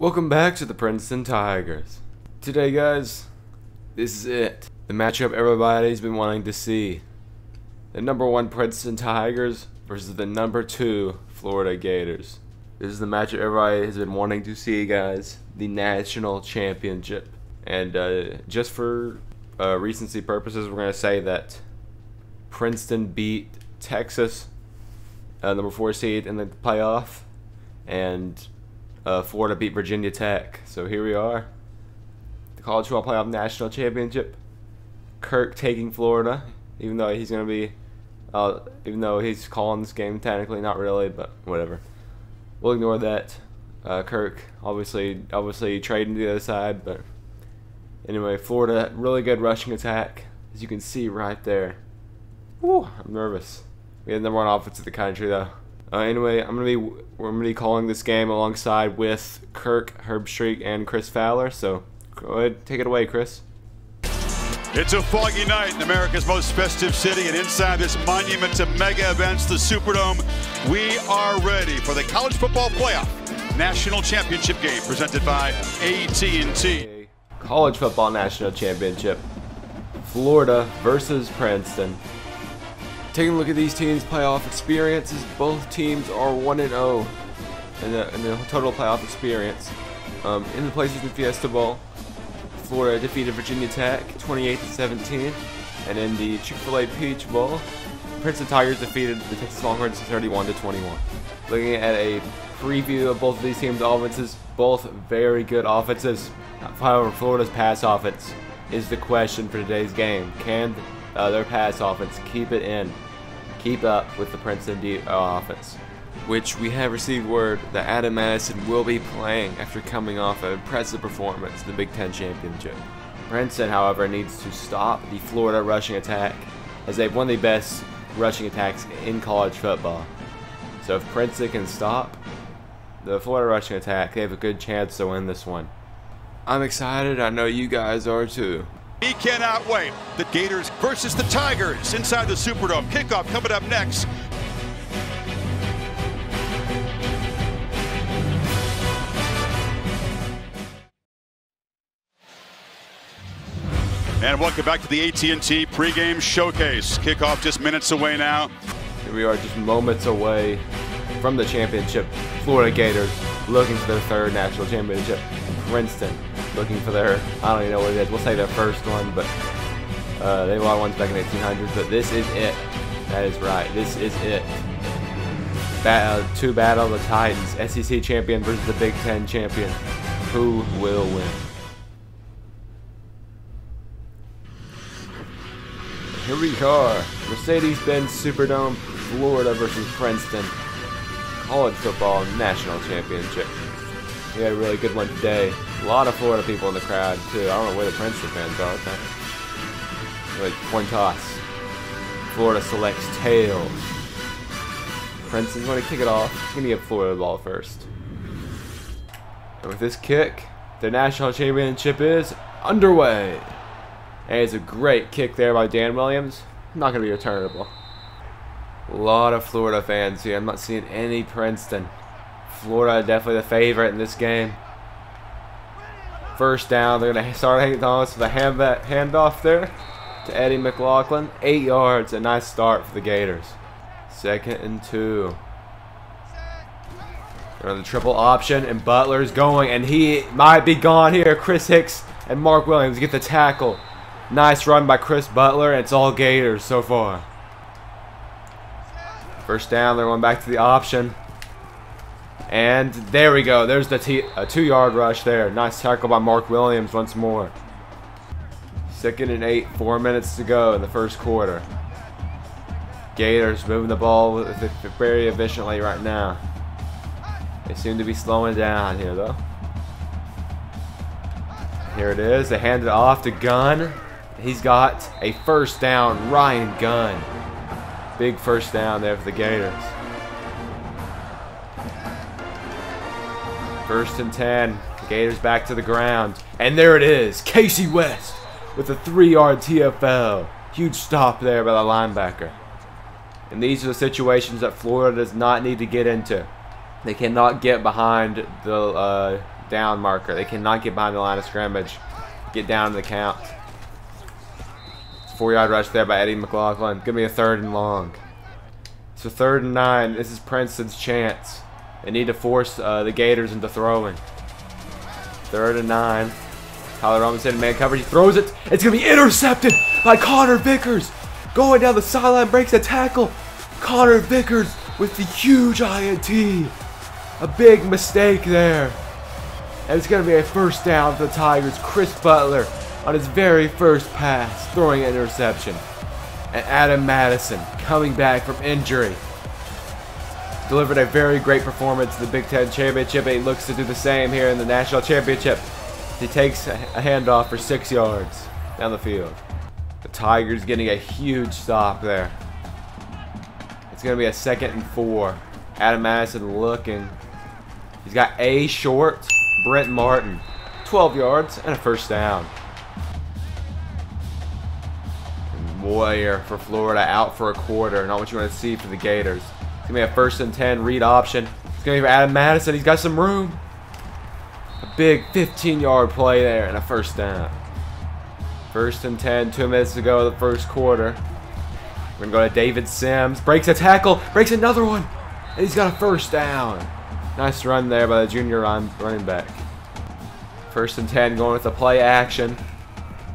Welcome back to the Princeton Tigers. Today, guys, this is it. The matchup everybody's been wanting to see. The #1 Princeton Tigers versus the #2 Florida Gators. This is the matchup everybody has been wanting to see, guys. The national championship. And just for recency purposes, we're going to say that Princeton beat Texas, #4 seed in the playoff, and Florida beat Virginia Tech. So here we are, the College Football Playoff National Championship. Kirk taking Florida, even though he's going to be, even though he's calling this game technically, not really, but whatever. We'll ignore that. Kirk obviously trading to the other side, but anyway, Florida really good rushing attack, as you can see right there. Woo, I'm nervous. We had #1 offense in the country though. Anyway, we're gonna be calling this game alongside with Kirk Herbstreit and Chris Fowler. So go ahead, take it away, Chris. It's a foggy night in America's most festive city, and inside this monument to mega events, the Superdome, we are ready for the College Football Playoff National Championship game presented by AT&T. College Football National Championship, Florida versus Princeton. Taking a look at these teams' playoff experiences, both teams are 1-0 in the total playoff experience. In the places in Fiesta Bowl, Florida defeated Virginia Tech 28-17, and in the Chick-fil-A Peach Bowl, Princeton Tigers defeated the Texas Longhorns 31-21. Looking at a preview of both of these teams' offenses, both very good offenses. However, Florida's pass offense is the question for today's game. Can their pass offense keep it in? Keep up with the Princeton offense, which we have received word that Adam Madison will be playing after coming off an impressive performance in the Big Ten Championship. Princeton, however, needs to stop the Florida rushing attack, as they've one of the best rushing attacks in college football. So if Princeton can stop the Florida rushing attack, they have a good chance to win this one. I'm excited, I know you guys are too. We cannot wait. The Gators versus the Tigers inside the Superdome. Kickoff coming up next. And welcome back to the AT&T pregame showcase. Kickoff just minutes away now. Here we are, just moments away from the championship. Florida Gators looking for their third national championship. Princeton looking for their, I don't even know what it is, we'll say their first one, but they won ones back in the 1800s, but this is it. That is right, this is it. To battle the Titans, SEC champion versus the Big Ten champion. Who will win? Here we are, Mercedes-Benz Superdome, Florida versus Princeton. College Football National Championship. We had a really good one today. A lot of Florida people in the crowd, too. I don't know where the Princeton fans are. Okay. Coin toss. Florida selects tails. Princeton's going to kick it off. He's going to get Florida the ball first. And with this kick, the national championship is underway. And it's a great kick there by Dan Williams. Not going to be returnable. A lot of Florida fans here. I'm not seeing any Princeton. Florida definitely the favorite in this game. First down, they're going to start hanging on with a handoff there to Eddie McLaughlin. 8 yards, a nice start for the Gators. 2nd and 2. They're on the triple option, and Butler's going, and he might be gone here. Chris Hicks and Mark Williams get the tackle. Nice run by Chris Butler, and it's all Gators so far. First down, they're going back to the option. And there we go. There's the two-yard rush there. Nice tackle by Mark Williams once more. 2nd and 8, 4 minutes to go in the first quarter. Gators moving the ball very efficiently right now. They seem to be slowing down here, though. Here it is. They hand it off to Gunn. He's got a first down. Ryan Gunn. Big first down there for the Gators. 1st and 10, Gators back to the ground. And there it is, Casey West with a 3-yard TFL. Huge stop there by the linebacker. And these are the situations that Florida does not need to get into. They cannot get behind the down marker. They cannot get behind the line of scrimmage. Get down to the count. 4-yard rush there by Eddie McLaughlin. Gonna be a 3rd and long. It's a 3rd and 9. This is Princeton's chance. They need to force the Gators into throwing. 3rd and 9. Tyler Robinson in man coverage. He throws it. It's gonna be intercepted by Connor Vickers. Going down the sideline, breaks a tackle. Connor Vickers with the huge INT. A big mistake there. And it's going to be a 1st down for the Tigers. Chris Butler on his very 1st pass, throwing an interception. And Adam Madison coming back from injury. Delivered a very great performance in the Big Ten Championship. He looks to do the same here in the National Championship. He takes a handoff for 6 yards down the field. The Tigers getting a huge stop there. It's going to be a 2nd and 4. Adam Madison looking. He's got a short. Brent Martin. 12 yards and a 1st down. And Moyer for Florida out for a quarter. Not what you want to see for the Gators. It's going to be a 1st and 10 read option. It's going to be for Adam Madison. He's got some room. A big 15-yard play there and a 1st down. 1st and 10, 2 minutes to go of the 1st quarter. We're going to go to David Sims. Breaks a tackle. Breaks another one. And he's got a 1st down. Nice run there by the junior running back. 1st and 10, going with the play action.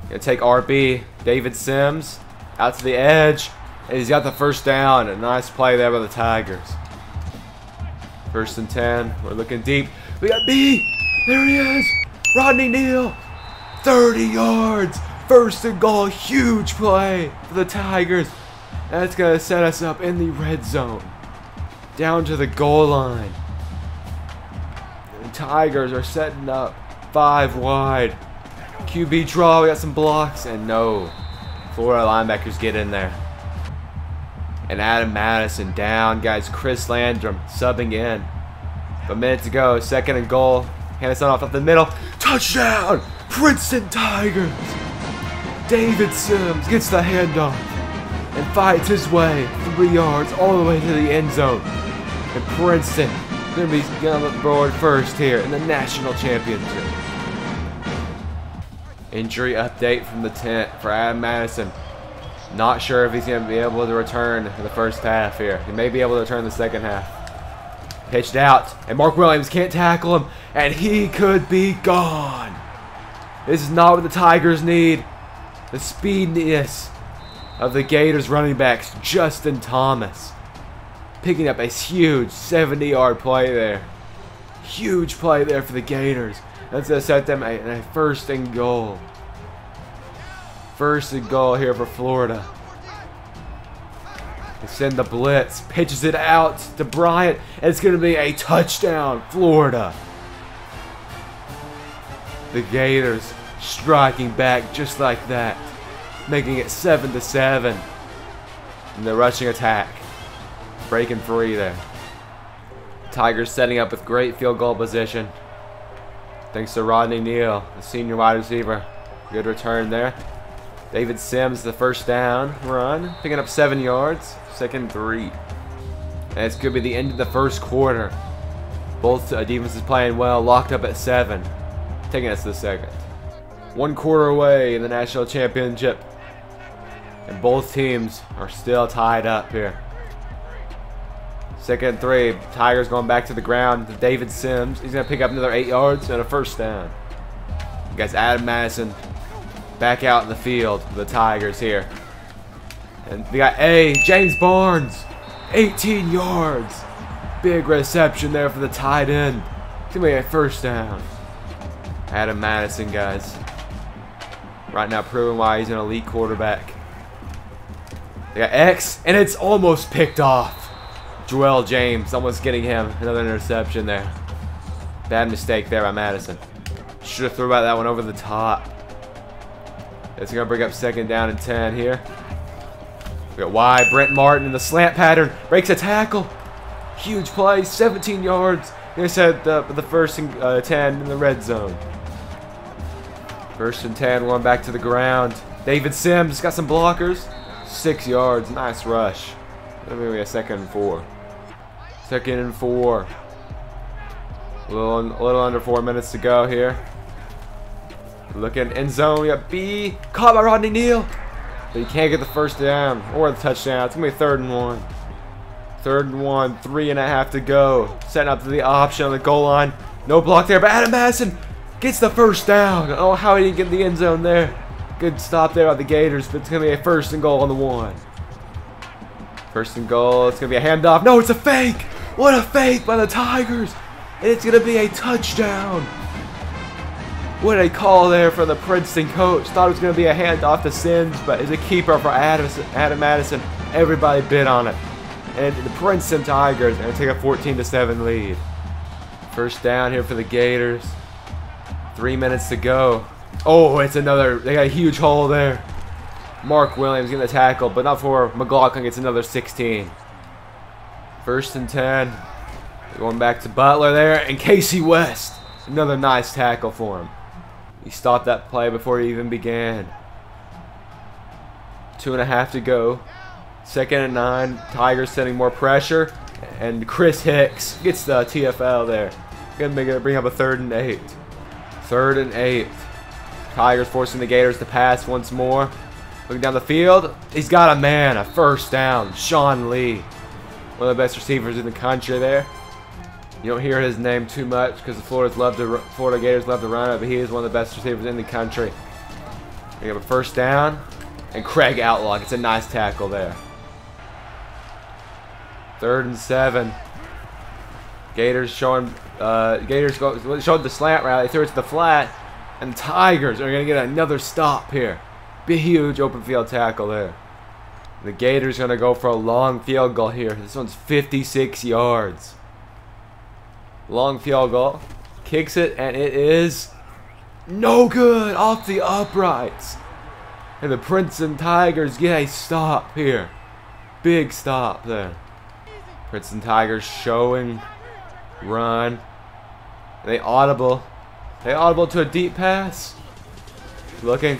Going to take RB. David Sims out to the edge. And he's got the 1st down. A nice play there by the Tigers. 1st and 10. We're looking deep. We got B. There he is. Rodney Neal. 30 yards. 1st and goal. Huge play for the Tigers. That's going to set us up in the red zone. Down to the goal line. The Tigers are setting up 5 wide. QB draw. We got some blocks. And no. Florida linebackers get in there. And Adam Madison down. Guys, Chris Landrum subbing in. A minute to go. 2nd and goal. Henderson off the middle. Touchdown! Princeton Tigers! David Sims gets the handoff and fights his way 3 yards all the way to the end zone. And Princeton going to be on the board 1st here in the National Championship. Injury update from the tent for Adam Madison. Not sure if he's going to be able to return in the 1st half here. He may be able to return the 2nd half. Pitched out, and Mark Williams can't tackle him, and he could be gone. This is not what the Tigers need. The speediness of the Gators running backs, Justin Thomas, picking up a huge 70-yard play there. Huge play there for the Gators. That's going to set them a 1st and goal. 1st and goal here for Florida. They send the blitz, pitches it out to Bryant, and it's going to be a touchdown, Florida. The Gators striking back just like that, making it 7-7. And the rushing attack, breaking free there. Tigers setting up with great field goal position. Thanks to Rodney Neal, the senior wide receiver. Good return there. David Sims, the 1st down run, picking up 7 yards, 2nd and 3. And it's going to be the end of the 1st quarter. Both defenses playing well, locked up at 7, taking us to the 2nd. 1 quarter away in the National Championship. And both teams are still tied up here. 2nd and 3. Tigers going back to the ground to David Sims. He's going to pick up another 8 yards and a 1st down. You guys, Adam Madison back out in the field for the Tigers here. And we got James Barnes. 18 yards. Big reception there for the tight end. It's going to be a 1st down. Adam Madison, guys. Right now, proving why he's an elite quarterback. They got X, and it's almost picked off. Joel James almost getting him. Another interception there. Bad mistake there by Madison. Should have thrown out that one over the top. It's going to bring up 2nd down and 10 here. We got Y, Brent Martin in the slant pattern. Breaks a tackle. Huge play, 17 yards. They set up the 1st and 10 in the red zone. 1st and 10, going back to the ground. David Sims got some blockers. 6 yards, nice rush. Maybe a 2nd and 4. 2nd and 4. A little under 4 minutes to go here. Looking in zone, we got B. Caught by Rodney Neal. But he can't get the first down or the touchdown. It's going to be 3rd and 1. 3rd and 1, 3.5 to go. Setting up the option on the goal line. No block there, but Adam Madison gets the first down. Oh, how he didn't get in the end zone there. Good stop there by the Gators, but it's going to be a 1st and goal on the 1. 1st and goal, it's going to be a handoff. No, it's a fake. What a fake by the Tigers. And it's going to be a touchdown. What a call there from the Princeton coach. Thought it was going to be a handoff to Sims, but it's a keeper for Adam Madison. Everybody bid on it. And the Princeton Tigers are going to take a 14-7 lead. First down here for the Gators. 3 minutes to go. Oh, it's another. They got a huge hole there. Mark Williams getting the tackle, but not before McLaughlin gets another 16. 1st and 10. Going back to Butler there, and Casey West. Another nice tackle for him. He stopped that play before he even began. 2.5 to go. 2nd and 9. Tigers sending more pressure. And Chris Hicks gets the TFL there. Gonna bring up a 3rd and 8. 3rd and 8. Tigers forcing the Gators to pass once more. Looking down the field. He's got a man. A first down. Sean Lee. One of the best receivers in the country there. You don't hear his name too much because the Florida Gators love to run it, but he is one of the best receivers in the country. We have a first down, and Craig Outlock. It's a nice tackle there. 3rd and 7. Gators showing. Gators showed the slant route. They threw it to the flat, and Tigers are going to get another stop here. Big huge open field tackle there. The Gators going to go for a long field goal here. This one's 56 yards. Long field goal, kicks it, and it is no good off the uprights. And the Princeton Tigers get a stop here. Big stop there. Princeton Tigers showing run. They audible. They audible to a deep pass. Looking.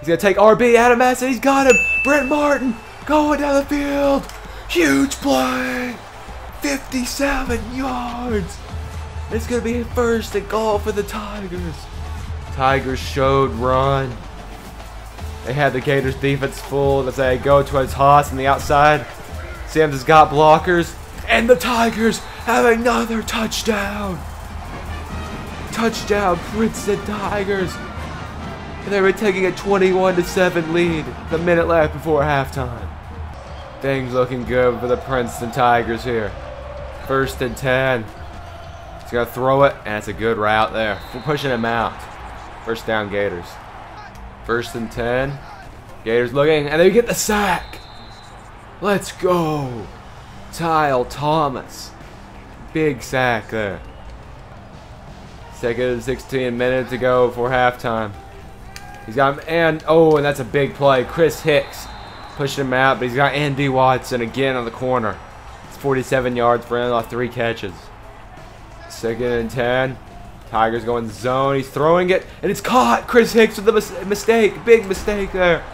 He's going to take RB. Adam Madison, he's got him. Brent Martin going down the field. Huge play. 57 yards. It's going to be a 1st and goal for the Tigers. Tigers showed run. They had the Gators defense full as they go to a toss on the outside. Sims has got blockers. And the Tigers have another touchdown. Touchdown, Princeton Tigers. And they were taking a 21-7 lead. The minute left before halftime. Things looking good for the Princeton Tigers here. 1st and 10. He's going to throw it, and it's a good route there. We're pushing him out. First down, Gators. 1st and 10. Gators looking, and they get the sack. Let's go. Tyle Thomas. Big sack there. 2nd and 16 minutes to go for halftime. He's got him, and oh, and that's a big play. Chris Hicks pushing him out, but he's got Andy Watson again on the corner. It's 47 yards for him off 3 catches. 2nd and 10. Tigers going zone. He's throwing it, and it's caught. Chris Hicks with the mistake. Big mistake there.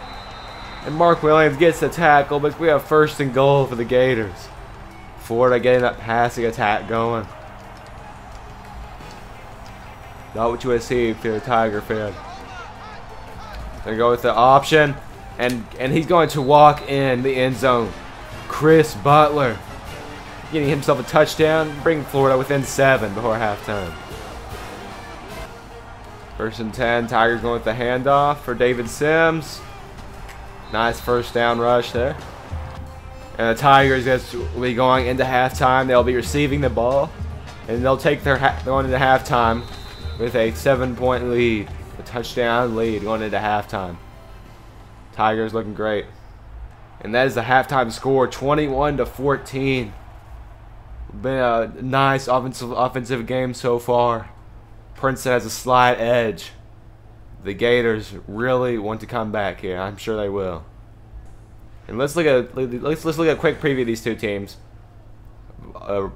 And Mark Williams gets the tackle, but we have 1st and goal for the Gators. Florida getting that passing attack going. Not what you would see if you're a Tiger fan. They go with the option. And he's going to walk in the end zone. Chris Butler getting himself a touchdown, bringing Florida within 7 before halftime. 1st and 10, Tigers going with the handoff for David Sims. Nice first down rush there. And the Tigers will be going into halftime. They'll be receiving the ball, and they'll take their going into halftime with a 7-point lead, a touchdown lead going into halftime. Tigers looking great. And that is the halftime score, 21-14. Been a nice offensive game so far. Princeton has a slight edge. The Gators really want to come back here. I'm sure they will. And let's look at a quick preview of these two teams.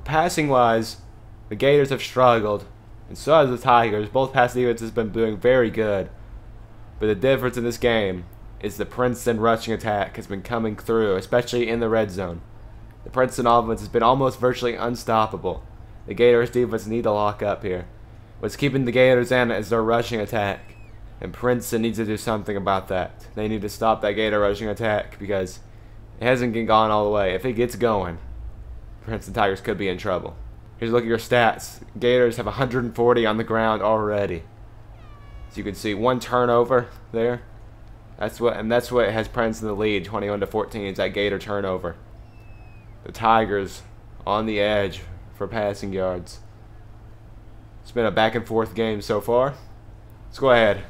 Passing wise, the Gators have struggled, and so has the Tigers. Both passing defenses have been doing very good, but the difference in this game is the Princeton rushing attack has been coming through, especially in the red zone. The Princeton offense has been almost virtually unstoppable. The Gators defense need to lock up here. What's keeping the Gators in is their rushing attack. And Princeton needs to do something about that. They need to stop that Gator rushing attack because it hasn't gone all the way. If it gets going, Princeton Tigers could be in trouble. Here's a look at your stats. Gators have 140 on the ground already. So you can see one turnover there. That's what has Princeton in the lead, 21-14, is that Gator turnover. The Tigers on the edge for passing yards. It's been a back and forth game so far. Let's go ahead.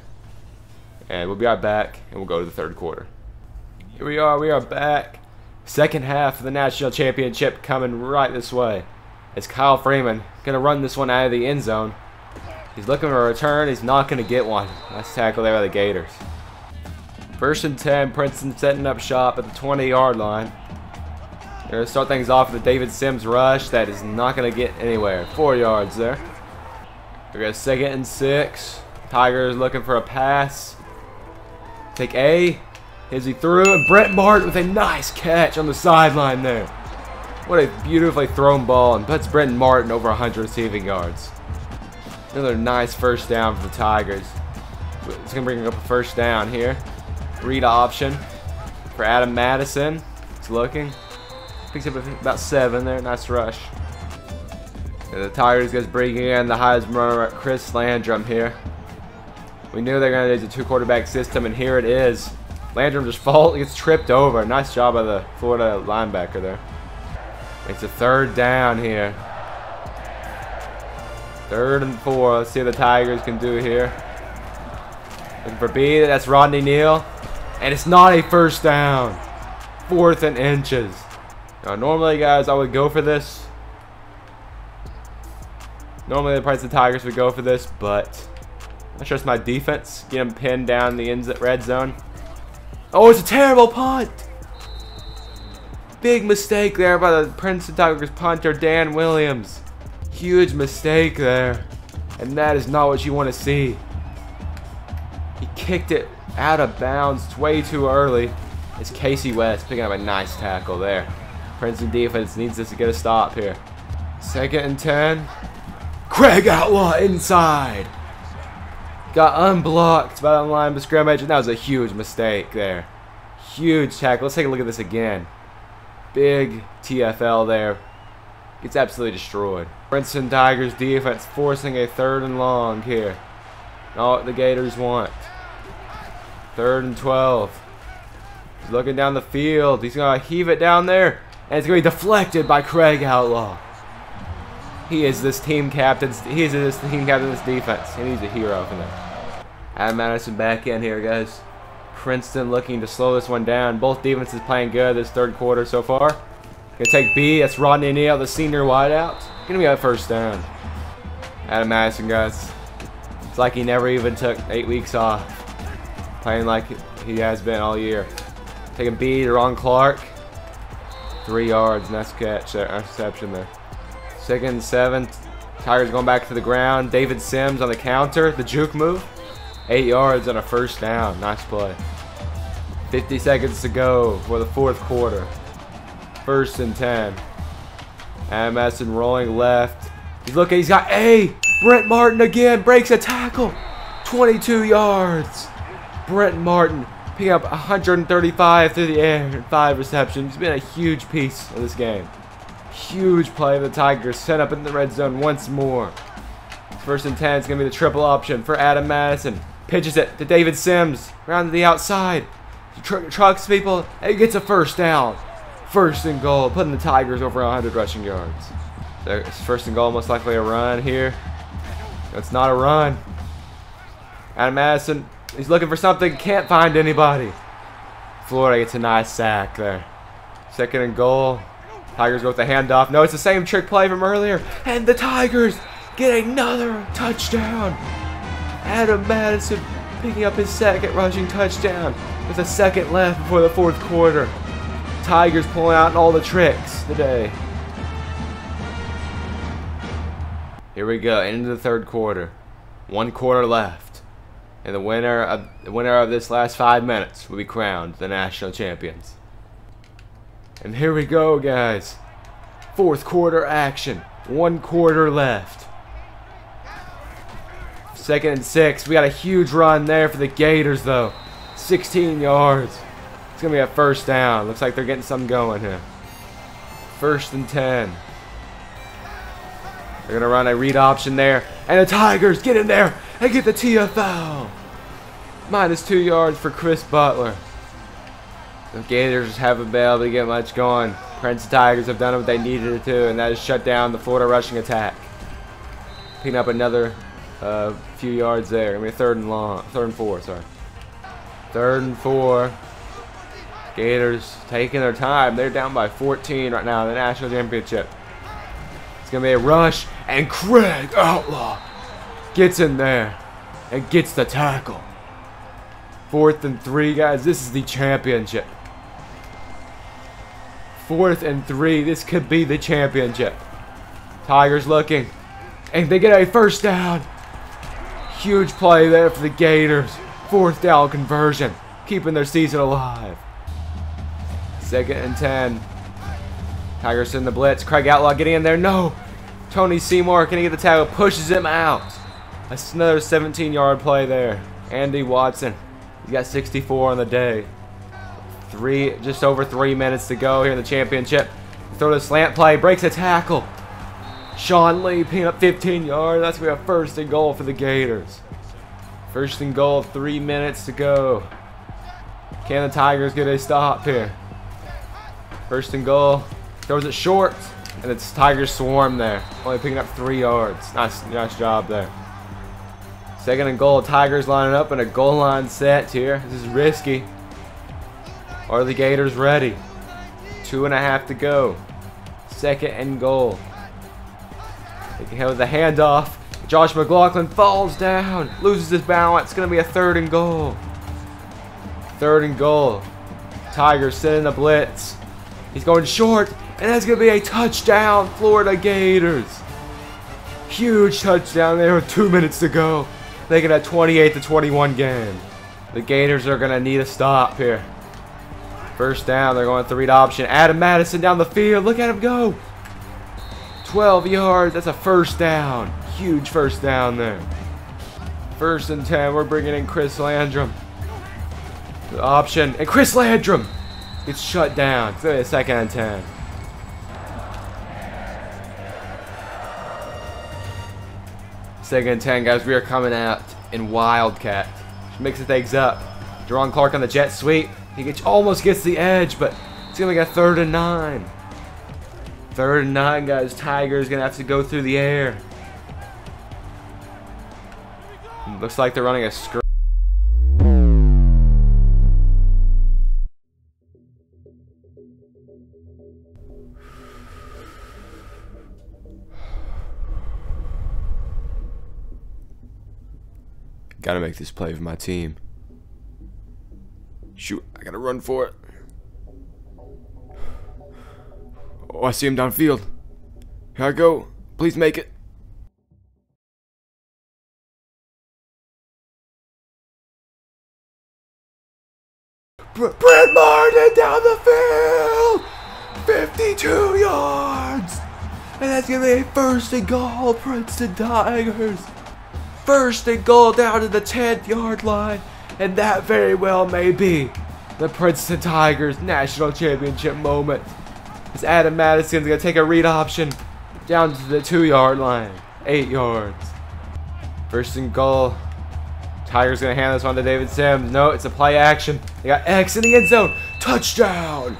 And we'll be right back, and we'll go to the third quarter. Here we are back. Second half of the National Championship coming right this way. It's Kyle Freeman going to run this one out of the end zone. He's looking for a return. He's not going to get one. Nice tackle there by the Gators. First and 10, Princeton setting up shop at the 20-yard line. They're going to start things off with a David Sims rush. That is not going to get anywhere. 4 yards there. They're going to second and 6. Tigers looking for a pass. Take A. As he threw, and Brett Martin with a nice catch on the sideline there. What a beautifully thrown ball, and puts Brett Martin over 100 receiving yards. Another nice first down for the Tigers. It's going to bring up a first down here. Read option for Adam Madison. He's looking. Picks up about 7 there. Nice rush. And the Tigers guys bringing in the Heisman runner-up Chris Landrum here. We knew they were going to use a 2-quarterback system, and here it is. Landrum just falls, gets tripped over. Nice job by the Florida linebacker there. It's a third down here. 3rd and 4. Let's see what the Tigers can do here. Looking for B. That's Rodney Neal. And it's not a first down. 4th and inches. Now, normally, guys, I would go for this. Normally, the Princeton Tigers would go for this, but I trust my defense. Get them pinned down in the red zone. Oh, it's a terrible punt. Big mistake there by the Princeton Tigers punter, Dan Williams. Huge mistake there. And that is not what you want to see. He kicked it out of bounds way too early. It's Casey West picking up a nice tackle there. Princeton defense needs this to get a stop here. 2nd and 10. Craig Outlaw inside. Got unblocked by the line of scrimmage, and that was a huge mistake there. Huge tackle. Let's take a look at this again. Big TFL there. Gets absolutely destroyed. Princeton Tigers defense forcing a 3rd and long here. Not what the Gators want. 3rd and 12. He's looking down the field. He's going to heave it down there, and it's going to be deflected by Craig Outlaw. He is this team captain. He is this team captain of this defense, and he's a hero for them. Adam Madison back in here, guys. Princeton looking to slow this one down. Both defenses playing good this third quarter so far. Gonna take B. That's Rodney Neal, the senior wideout. Gonna be a first down. Adam Madison, guys. It's like he never even took 8 weeks off. Playing like he has been all year. Taking B to Ron Clark. 3 yards. Nice catch there. Interception there. 2nd and 7. Tigers going back to the ground. David Sims on the counter. The juke move. 8 yards on a first down. Nice play. 50 seconds to go for the fourth quarter. 1st and 10. Madison rolling left. He's looking. He's got A. Brent Martin again. Breaks a tackle. 22 yards. Brent Martin picking up 135 through the air and 5 receptions. He's been a huge piece of this game. Huge play of the Tigers, set up in the red zone once more. 1st and 10 is going to be the triple option for Adam Madison. Pitches it to David Sims, around to the outside. Trucks people, and gets a first down. 1st and goal, putting the Tigers over 100 rushing yards. There's 1st and goal, most likely a run here. It's not a run. Adam Madison, he's looking for something, can't find anybody. Florida gets a nice sack there. 2nd and goal. Tigers go with the handoff. No, it's the same trick play from earlier. And the Tigers get another touchdown. Adam Madison picking up his 2nd rushing touchdown with a 2nd left before the fourth quarter. Tigers pulling out all the tricks today. Here we go, into the third quarter. 1 quarter left. And the winner of this last 5 minutes will be crowned the national champions. And here we go, guys. Fourth quarter action. One quarter left. 2nd and 6. We got a huge run there for the Gators, though. 16 yards. It's going to be a first down. Looks like they're getting something going here. 1st and 10. They're going to run a read option there. And the Tigers get in there and get the TFL. Minus 2 yards for Chris Butler. The Gators haven't been able to get much going. Princeton Tigers have done what they needed to, and that is shut down the Florida rushing attack. Picking up another few yards there. I mean, 3rd and 4. Sorry, 3rd and 4. Gators taking their time. They're down by 14 right now in the national championship. It's gonna be a rush, and Craig Outlaw gets in there and gets the tackle. 4th and 3, guys. This is the championship. 4th and 3. This could be the championship. Tigers looking. And they get a first down. Huge play there for the Gators. 4th down conversion. Keeping their season alive. 2nd and 10. Tigers in the blitz. Craig Outlaw getting in there. No. Tony Seymour can get the tackle. Pushes him out. That's another 17-yard play there. Andy Watson. He's got 64 on the day. Just over 3 minutes to go here in the championship. Throw the slant play, breaks a tackle. Sean Lee picking up 15 yards. That's going to be a 1st and goal for the Gators. 1st and goal, 3 minutes to go. Can the Tigers get a stop here? 1st and goal, throws it short, and it's Tigers swarm there. Only picking up 3 yards. Nice job there. 2nd and goal, Tigers lining up in a goal line set here. This is risky. Are the Gators ready? 2.5 to go. 2nd and goal. They can have the handoff. Josh McLaughlin falls down, loses his balance. It's going to be a 3rd and goal. 3rd and goal. Tigers sending the blitz. He's going short, and that's going to be a touchdown, Florida Gators. Huge touchdown there with 2 minutes to go. Making a 28-21 game. The Gators are going to need a stop here. 1st down, they're going to read option. Adam Madison down the field. Look at him go. 12 yards. That's a 1st down. Huge 1st down there. 1st and 10. We're bringing in Chris Landrum. The option. And Chris Landrum gets shut down. It's going to be a 2nd and 10. Guys. We are coming out in Wildcat. Mixing things up. Jerron Clark on the jet sweep. He almost gets the edge, but it's going to make a 3rd and 9. 3rd and 9, guys. Tiger's going to have to go through the air. Looks like they're running a screen. Got to make this play for my team. Shoot, I gotta run for it. Oh, I see him downfield. Here I go. Please make it. Brett Martin down the field! 52 yards! And that's gonna be a 1st and goal, Princeton Tigers. 1st and goal down to the 10th yard line. And that very well may be the Princeton Tigers national championship moment. As Adam Madison's going to take a read option down to the 2-yard line. 8 yards. 1st and goal. Tigers going to hand this one to David Sims. No, it's a play action. They got X in the end zone. Touchdown!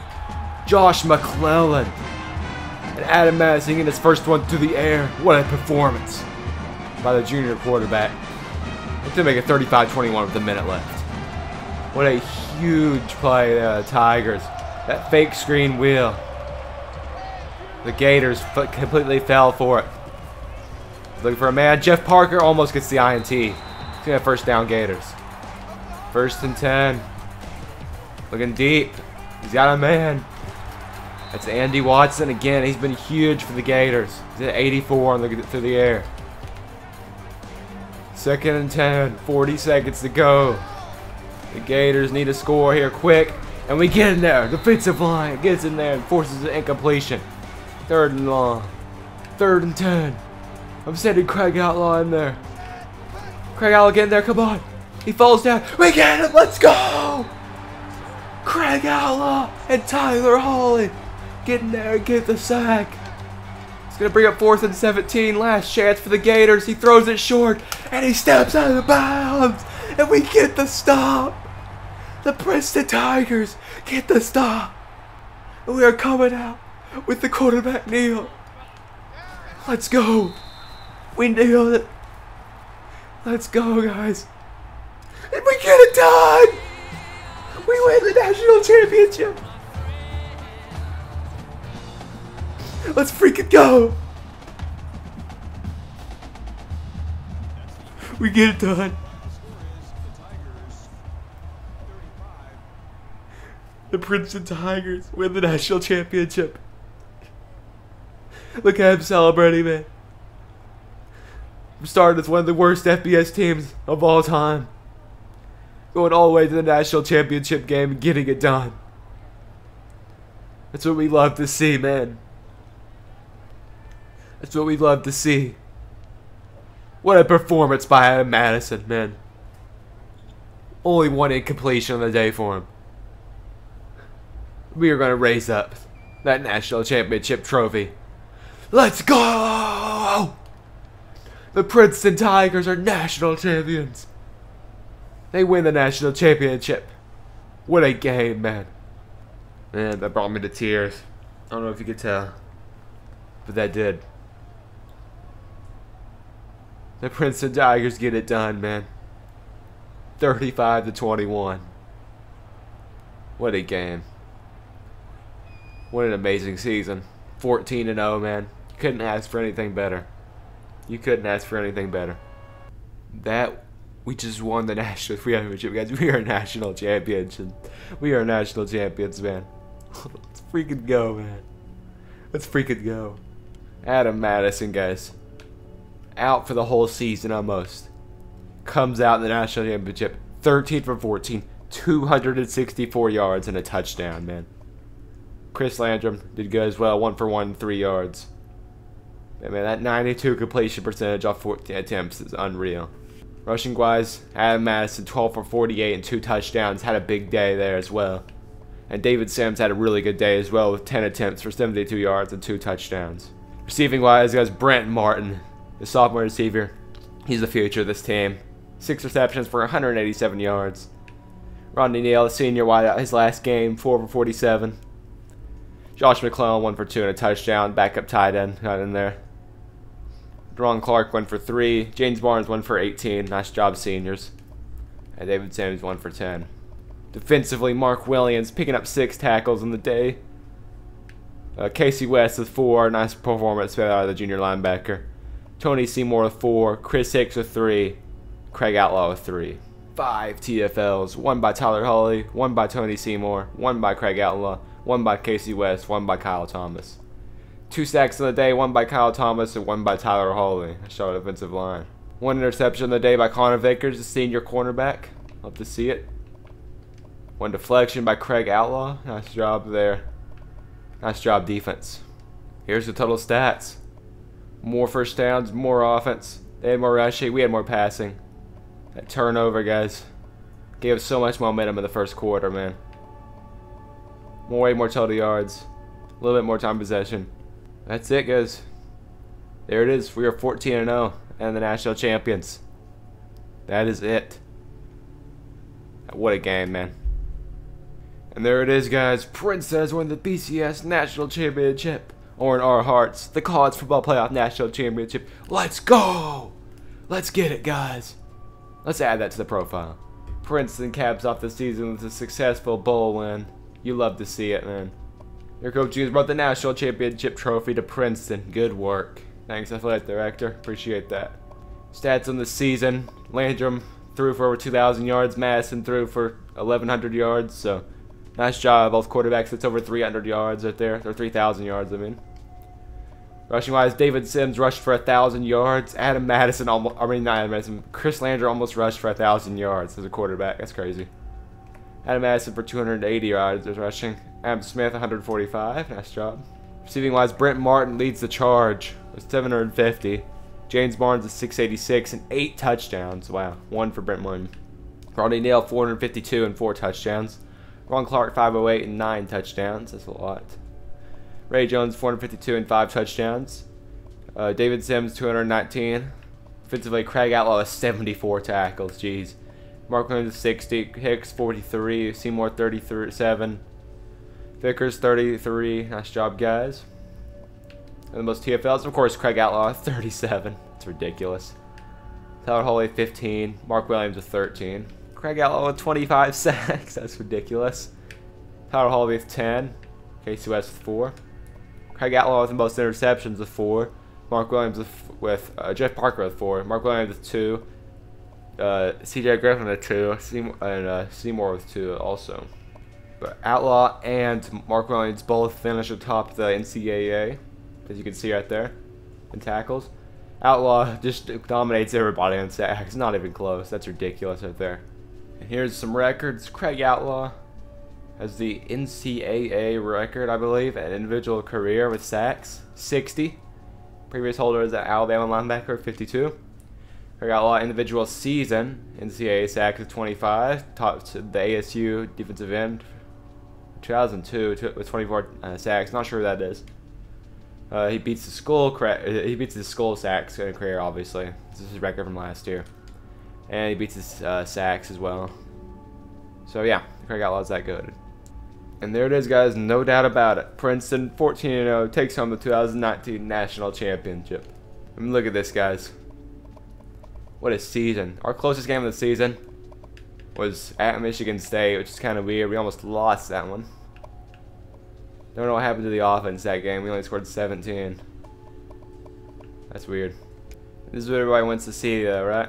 Josh McClellan. And Adam Madison getting his 1st one through the air. What a performance by the junior quarterback. To make it 35-21 with a minute left. What a huge play there, the Tigers. That fake screen wheel. The Gators completely fell for it. Looking for a man. Jeff Parker almost gets the INT. It's going to have 1st down, Gators. 1st and 10. Looking deep. He's got a man. That's Andy Watson again. He's been huge for the Gators. He's at 84 and looking through the air. 2nd and 10, 40 seconds to go. The Gators need a score here quick. And we get in there. Defensive line gets in there and forces an incompletion. 3rd and long. 3rd and 10. I'm sending Craig Outlaw in there. Craig Outlaw, get in there, come on. He falls down. We get him, let's go! Craig Outlaw and Tyler Hawley. Get in there and get the sack. It's going to bring up 4th and 17. Last chance for the Gators. He throws it short, and he steps out of bounds. And we get the stop. The Princeton Tigers get the stop. And we are coming out with the quarterback kneel. Let's go. We nailed it. Let's go, guys. And we get it done. We win the national championship. Let's freaking go. We get it done. The Princeton Tigers win the national championship. Look at him celebrating, man. I'm starting as one of the worst FBS teams of all time. Going all the way to the national championship game and getting it done. That's what we love to see, man. That's what we love to see. What a performance by Adam Madison, man. Only one incompletion on the day for him. We are going to raise up that national championship trophy. Let's go! The Princeton Tigers are national champions. They win the national championship. What a game, man. Man, that brought me to tears. I don't know if you could tell, but that did. The Princeton Tigers get it done, man. 35-21. What a game. What an amazing season. 14-0, man. You couldn't ask for anything better. You couldn't ask for anything better. That, we just won the national championship, guys. We are national champions. We are national champions, man. Let's freaking go, man. Let's freaking go. Adam Madison, guys. Out for the whole season almost. Comes out in the national championship. 13 for 14. 264 yards and a touchdown, man. Chris Landrum did good as well, 1 for 1, 3 yards. Man, that 92 completion percentage off 14 attempts is unreal. Rushing-wise, Adam Madison, 12 for 48 and 2 touchdowns, had a big day there as well. And David Sims had a really good day as well with 10 attempts for 72 yards and 2 touchdowns. Receiving-wise, guys, Brent Martin, the sophomore receiver, he's the future of this team. 6 receptions for 187 yards. Rodney Neal, the senior wideout, his last game, 4 for 47. Josh McClellan, 1 for 2 and a touchdown. Backup tight end got in there. Deron Clark, 1 for 3. James Barnes, 1 for 18. Nice job, seniors. And David Sims, 1 for 10. Defensively, Mark Williams picking up 6 tackles on the day. Casey West with 4. Nice performance out of the junior linebacker. Tony Seymour with 4. Chris Hicks with 3. Craig Outlaw with 3. 5 TFLs. 1 by Tyler Hawley. 1 by Tony Seymour. 1 by Craig Outlaw. 1 by Casey West, 1 by Kyle Thomas. 2 sacks on the day, 1 by Kyle Thomas and 1 by Tyler Hawley. I shot a defensive line. 1 interception on the day by Connor Vickers, the senior cornerback. Love to see it. 1 deflection by Craig Outlaw. Nice job there. Nice job, defense. Here's the total stats. More first downs, more offense. They had more rushing, we had more passing. That turnover, guys, gave us so much momentum in the first quarter, man. Way more total yards, a little bit more time possession. That's it, guys. There it is. We are 14-0 and the national champions. That is it. What a game, man. And there it is, guys. Princeton has won the BCS national championship, or in our hearts, the college football playoff national championship. Let's go. Let's get it, guys. Let's add that to the profile. Princeton caps off the season with a successful bowl win. You love to see it, man. Your coach James brought the national championship trophy to Princeton. Good work. Thanks, athletic director. Appreciate that. Stats on the season. Landrum threw for over 2,000 yards. Madison threw for 1,100 yards. So, nice job, both quarterbacks. That's over 300 yards right there. Or 3,000 yards, I mean. Rushing-wise, David Sims rushed for 1,000 yards. Adam Madison almost... I mean, not Adam Madison. Chris Landrum almost rushed for 1,000 yards as a quarterback. That's crazy. Adam Madison for 280 yards is rushing. Adam Smith, 145. Nice job. Receiving-wise, Brent Martin leads the charge. was 750. James Barnes is 686 and 8 touchdowns. Wow, 1 for Brent Williams. Rodney Neal 452 and 4 touchdowns. Ron Clark 508 and 9 touchdowns. That's a lot. Ray Jones 452 and 5 touchdowns. David Sims 219. Defensively, Craig Outlaw is 74 tackles. Jeez. Mark Williams is 60. Hicks 43. Seymour 37. Vickers 33. Nice job, guys. And the most TFLs, of course, Craig Outlaw 37. It's ridiculous. Tyler Holley 15. Mark Williams with 13. Craig Outlaw with 25 sacks. That's ridiculous. Tyler Holley with 10. Casey West with 4. Craig Outlaw with the most interceptions with 4. Mark Williams with Jeff Parker with 4. Mark Williams with 2. C.J. Griffin with 2. Seymour with 2 also. But Outlaw and Mark Williams both finished atop the NCAA, as you can see right there, in tackles. Outlaw just dominates everybody on sacks. Not even close. That's ridiculous right there. And here's some records. Craig Outlaw has the NCAA record, I believe, an individual career with sacks, 60. Previous holder is an Alabama linebacker, 52. Craig Outlaw individual season NCAA sacks of 25. Topped the ASU defensive end 2002 with 24 sacks. Not sure who that is. He beats the school sacks in a career, obviously. This is his record from last year, and he beats his sacks as well. So yeah, Craig Outlaw's that good. And there it is, guys. No doubt about it. Princeton 14-0 takes home the 2019 national championship. I mean, look at this, guys. What a season! Our closest game of the season was at Michigan State, which is kind of weird. We almost lost that one. Don't know what happened to the offense that game. We only scored 17. That's weird. This is what everybody wants to see, though, right?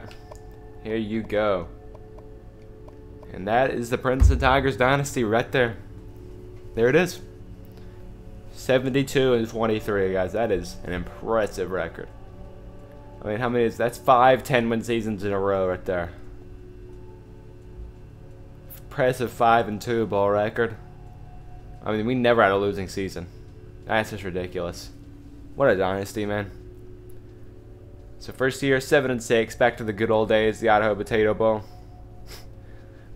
Here you go. And that is the Princeton Tigers dynasty right there. There it is. 72 and 23, guys. That is an impressive record. I mean, how many is that's 5 10-win seasons in a row right there. Impressive 5-2 bowl record. I mean, we never had a losing season. That's just ridiculous. What a dynasty, man. So first year, 7-6, back to the good old days, the Idaho Potato Bowl.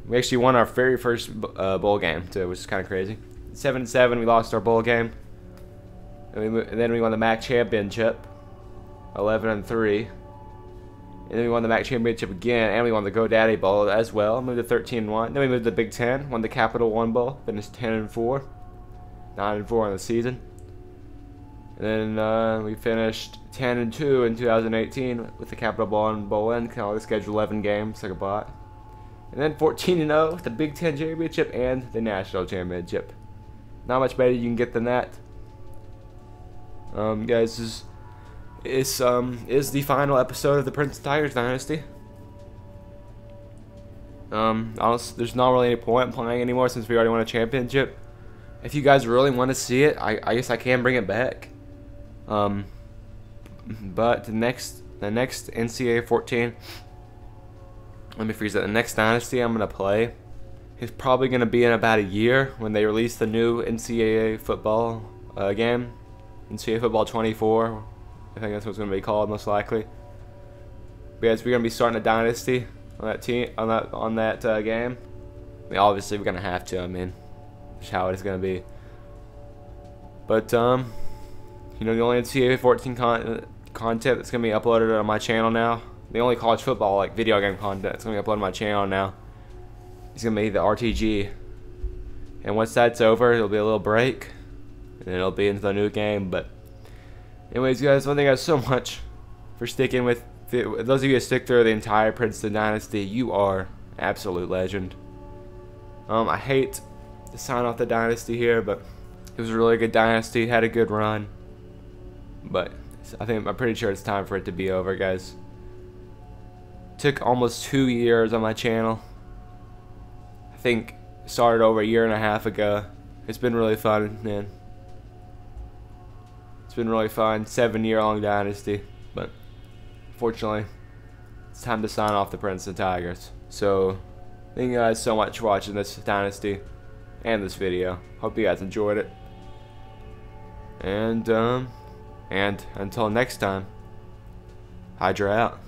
We actually won our very first bowl game, too, which is kind of crazy. 7-7, we lost our bowl game. And then we won the MAC Championship, 11-3. And then we won the MAC Championship again, and we won the GoDaddy Bowl as well. Moved to 13-1. Then we moved to the Big Ten, won the Capital One Bowl, finished 10-4. 9-4 on the season. And then we finished 10-2 in 2018 with the Capital One Bowl and kind of scheduled 11 games like a bot. And then 14-0 with the Big Ten Championship and the National Championship. Not much better you can get than that. Guys, this is the final episode of the Princeton Tigers dynasty. Honestly, there's not really any point in playing anymore since we already won a championship. If you guys really want to see it, I guess I can bring it back. But the next NCAA 14. Let me freeze that. The next dynasty I'm gonna play is probably gonna be in about a year when they release the new NCAA football game, NCAA Football 24. I think that's what it's gonna be called, most likely. But yeah, we're gonna be starting a dynasty on that team, on that game. I mean, obviously we're gonna have to. I mean, that's how it's gonna be. But you know, the only NCAA 14 content that's gonna be uploaded on my channel now. The only college football, like, video game content that's going to be uploaded on my channel now is going to be the RTG. And once that's over, it'll be a little break. And then it'll be into the new game. But anyways, guys, well, thank you guys so much for sticking with it. Those of you who stick through the entire Princeton dynasty, you are an absolute legend. I hate to sign off the dynasty here, but it was a really good dynasty. Had a good run. But I think, I'm pretty sure it's time for it to be over, guys. Took almost 2 years on my channel. I think started over a year and a half ago. It's been really fun, man. It's been really fun. 7-year-long dynasty. But fortunately, it's time to sign off the Princeton Tigers. So thank you guys so much for watching this dynasty and this video. Hope you guys enjoyed it. And And until next time, Hydra out.